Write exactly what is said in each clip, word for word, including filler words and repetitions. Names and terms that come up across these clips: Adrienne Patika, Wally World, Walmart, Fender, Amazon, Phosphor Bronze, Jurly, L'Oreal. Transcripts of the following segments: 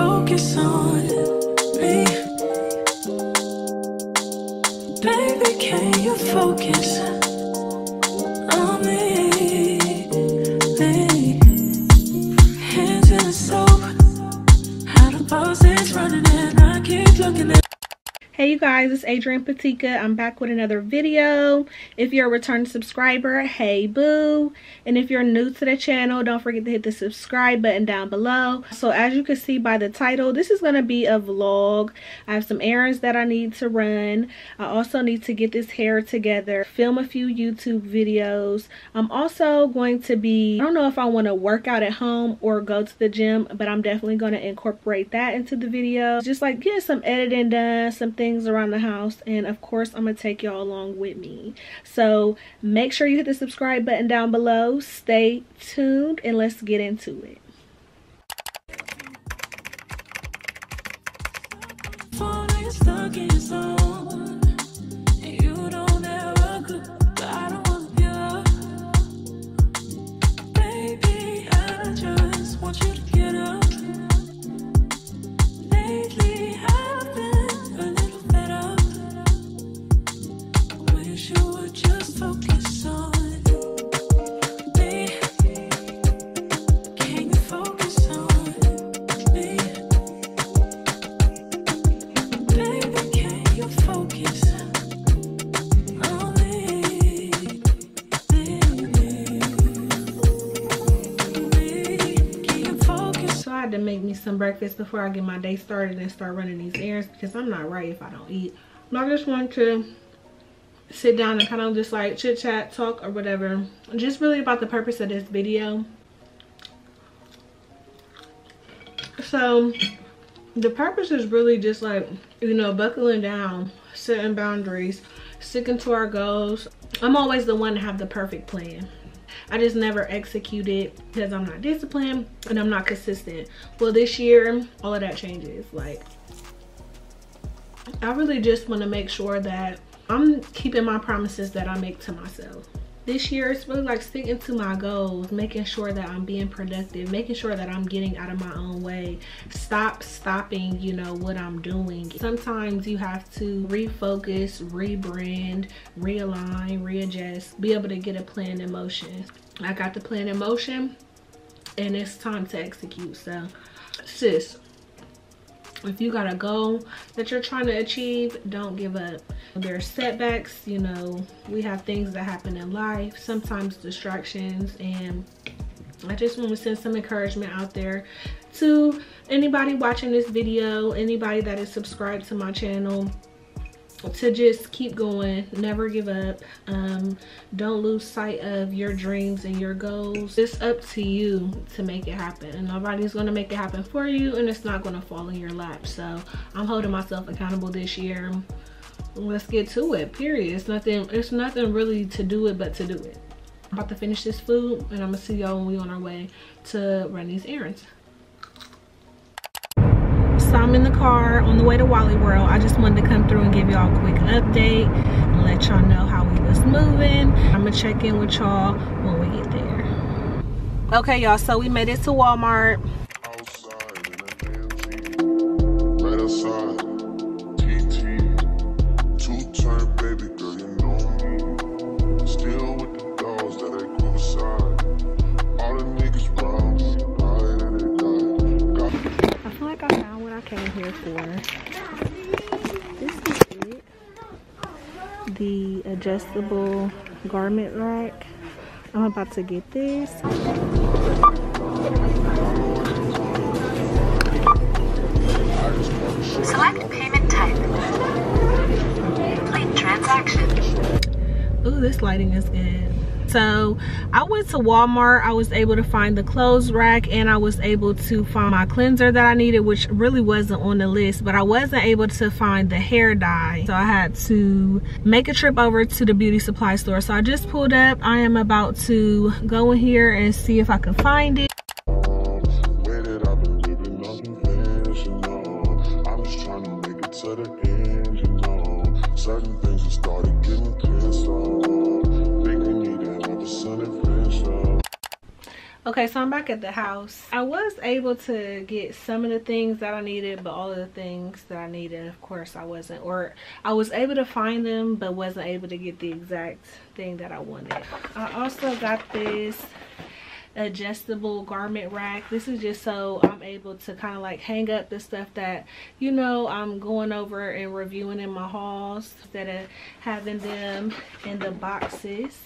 focus on me. Baby, can you focus on me? Hands in the soap, how the ball's running and I keep looking at. Hey you guys, it's Adrienne Patika. I'm back with another video. If you're a returning subscriber, hey boo. And if you're new to the channel, don't forget to hit the subscribe button down below. So as you can see by the title, this is going to be a vlog. I have some errands that I need to run. I also need to get this hair together, film a few YouTube videos. I'm also going to be, I don't know if I want to work out at home or go to the gym, but I'm definitely going to incorporate that into the video. Just like get some editing done, some things around the house, and of course I'm gonna take y'all along with me. So make sure you hit the subscribe button down below, stay tuned, and let's get into it. Baby, I just want you to get up. Lately I've been just focus on me. Can you focus on me? Baby, can you focus on me? Can you focus? So I had to make me some breakfast before I get my day started and start running these errands, because I'm not right if I don't eat. But I just want to sit down and kind of just like chit chat, talk or whatever, just really about the purpose of this video. So the purpose is really just like, you know, buckling down, setting boundaries, sticking to our goals. I'm always the one to have the perfect plan. I just never execute it because I'm not disciplined and I'm not consistent. Well, this year all of that changes. Like, I really just want to make sure that I'm keeping my promises that I make to myself. This year, it's really like sticking to my goals, making sure that I'm being productive, making sure that I'm getting out of my own way. Stop stopping, you know, what I'm doing. Sometimes you have to refocus, rebrand, realign, readjust, be able to get a plan in motion. I got the plan in motion and it's time to execute. So, sis, if you got a goal that you're trying to achieve, don't give up. There are setbacks, you know, we have things that happen in life, sometimes distractions, and I just want to send some encouragement out there to anybody watching this video, anybody that is subscribed to my channel, to just keep going, never give up. Um, don't lose sight of your dreams and your goals. It's up to you to make it happen, and nobody's going to make it happen for you, and it's not going to fall in your lap. So I'm holding myself accountable this year. Let's get to it, period. It's nothing, it's nothing really to do it but to do it. I'm about to finish this food and I'm gonna see y'all when we on our way to run these errands. So I'm in the car on the way to Wally World. I just wanted to come through and give y'all a quick update and let y'all know how we was moving. I'm gonna check in with y'all when we get there. Okay y'all, so we made it to Walmart. The adjustable garment rack. I'm about to get this. Select payment type. Complete transaction. Ooh, this lighting is good. So I went to Walmart. I was able to find the clothes rack and I was able to find my cleanser that I needed, which really wasn't on the list, but I wasn't able to find the hair dye. So I had to make a trip over to the beauty supply store. So I just pulled up. I am about to go in here and see if I can find it. Okay, so I'm back at the house. I was able to get some of the things that I needed, but all of the things that I needed, of course, I wasn't, or I was able to find them, but wasn't able to get the exact thing that I wanted. I also got this adjustable garment rack. This is just so I'm able to kind of like hang up the stuff that, you know, I'm going over and reviewing in my hauls, instead of having them in the boxes.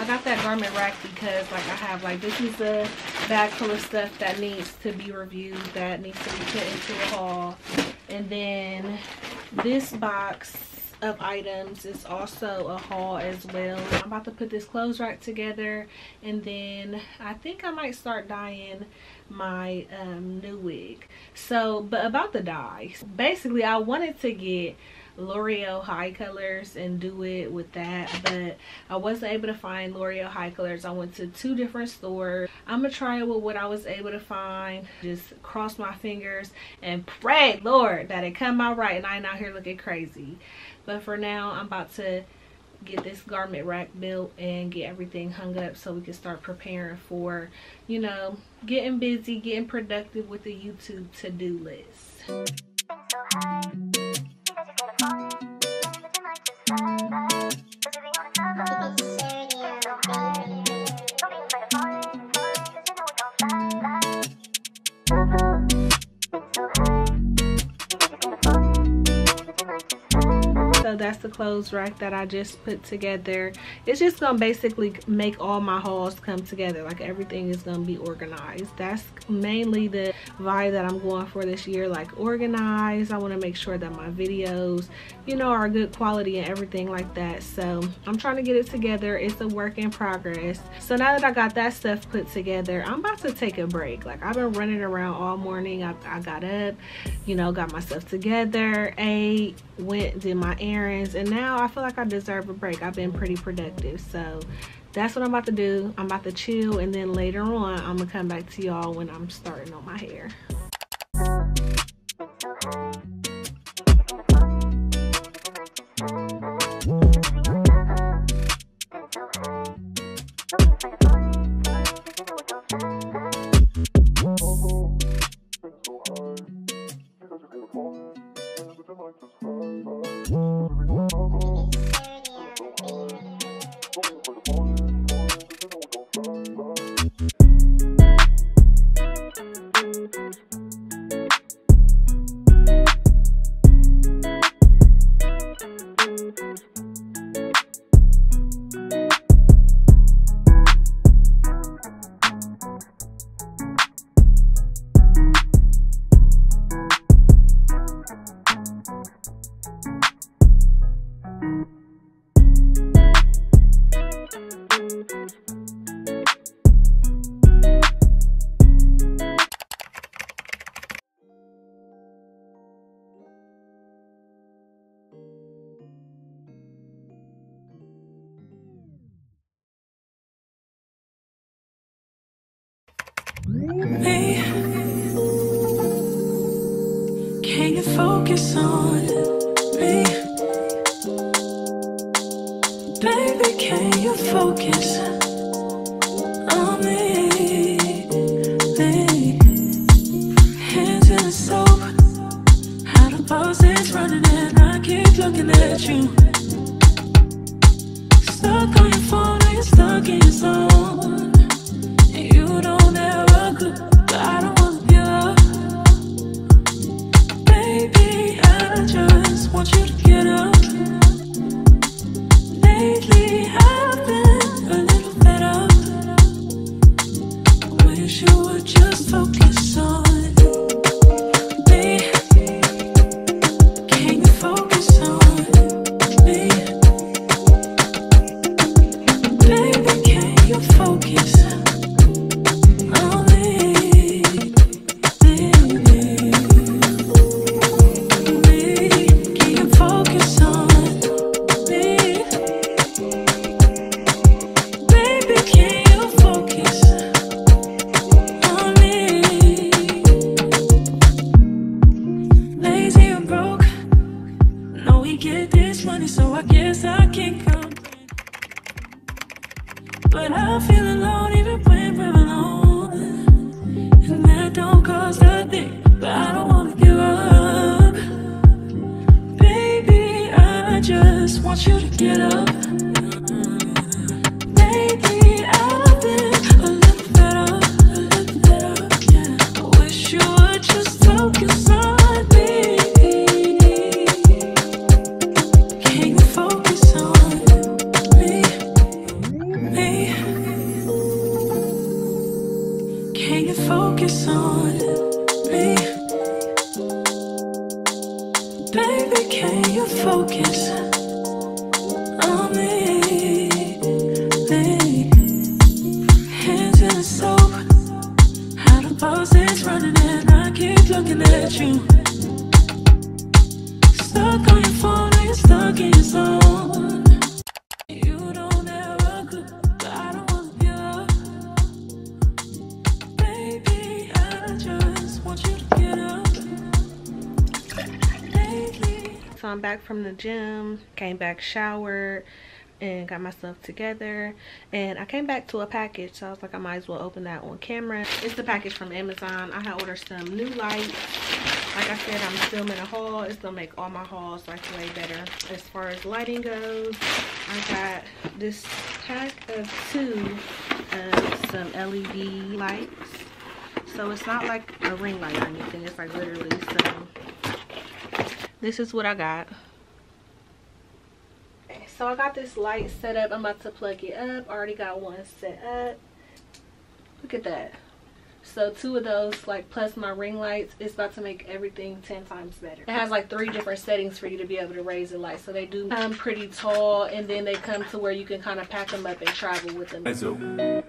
I got that garment rack because like I have like this is a bag full of stuff that needs to be reviewed, that needs to be put into a haul. And then this box of items is also a haul as well. I'm about to put this clothes rack together, and then I think I might start dyeing my um, new wig. So, but about the dyes, basically I wanted to get L'Oreal high colors and do it with that, but I wasn't able to find L'Oreal high colors. I went to two different stores. I'm gonna try it with what I was able to find, just cross my fingers and pray, Lord, that it come out right and I ain't out here looking crazy. But for now, I'm about to get this garment rack built and get everything hung up so we can start preparing for, you know, getting busy, getting productive with the YouTube to-do list. So that's the clothes rack that I just put together. It's just gonna basically make all my hauls come together. Like everything is gonna be organized. That's mainly the vibe that I'm going for this year, like organized. I want to make sure that my videos, you know, are good quality and everything like that. So I'm trying to get it together. It's a work in progress. So now that I got that stuff put together, I'm about to take a break. Like I've been running around all morning. I, I got up, you know, got myself together, ate, went, did my errands. And now I feel like I deserve a break. I've been pretty productive, so that's what I'm about to do. I'm about to chill, and then later on I'm gonna come back to y'all when I'm starting on my hair. Hey, can you focus on me? Baby, can you focus on me? Baby, hands in the soap, how the pulse is running and I keep looking at you. Stuck on your phone and you're stuck in your zone. You don't ever go, but I don't want you. Baby, I just want you to get up. Lately I've been a little fed up. Wish you would just focus on want you to get up. Baby, I've been a little better, a little better, yeah. I wish you would just focus on me. Can you focus on me, me? Can you focus on me? Baby, can you focus on me? me? Hands in the soap, how the pulses running and I keep looking at you. Stuck on your phone, now you're stuck in your zone. You don't ever go, but I don't want to give up. Baby, I just want you to get up. So I'm back from the gym, came back, showered, and got myself together. And I came back to a package, so I was like, I might as well open that on camera. It's the package from Amazon. I had ordered some new lights. Like I said, I'm filming a haul. It's gonna make all my hauls like way better. As far as lighting goes, I got this pack of two of some L E D lights. So it's not like a ring light or anything. It's like literally some. This is what I got. Okay, so I got this light set up. I'm about to plug it up. I already got one set up. Look at that. So two of those, like plus my ring lights, it's about to make everything ten times better. It has like three different settings for you to be able to raise the light. So they do come pretty tall, and then they come to where you can kind of pack them up and travel with them. That's okay.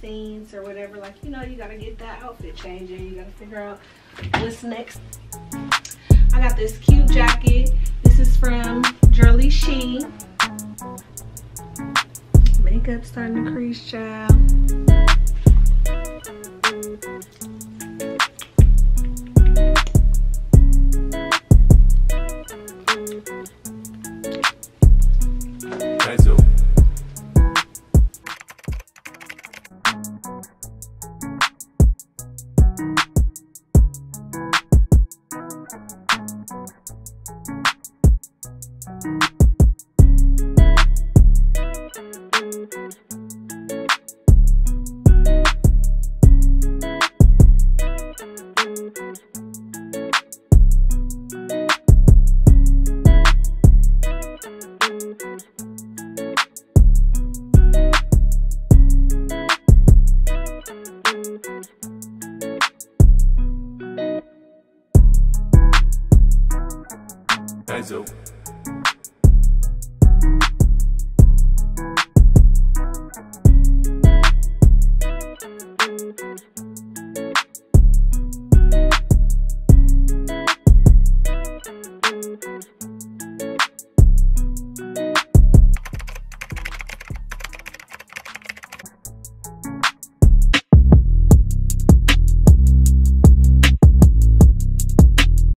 Scenes or whatever, like, you know, you gotta get that outfit changing, you gotta figure out what's next. I got this cute jacket. This is from Jurly. She makeup starting to crease, child. So